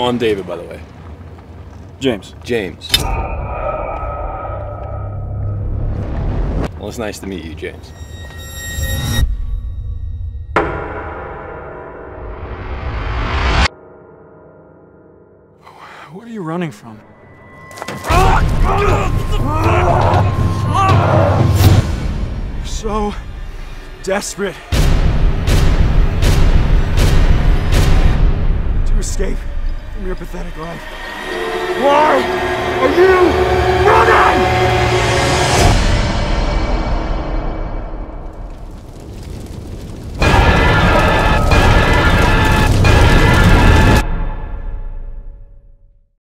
Oh, I'm David, by the way. James. James. Well, it's nice to meet you, James. What are you running from? You're so desperate to escape from your pathetic life. Why are you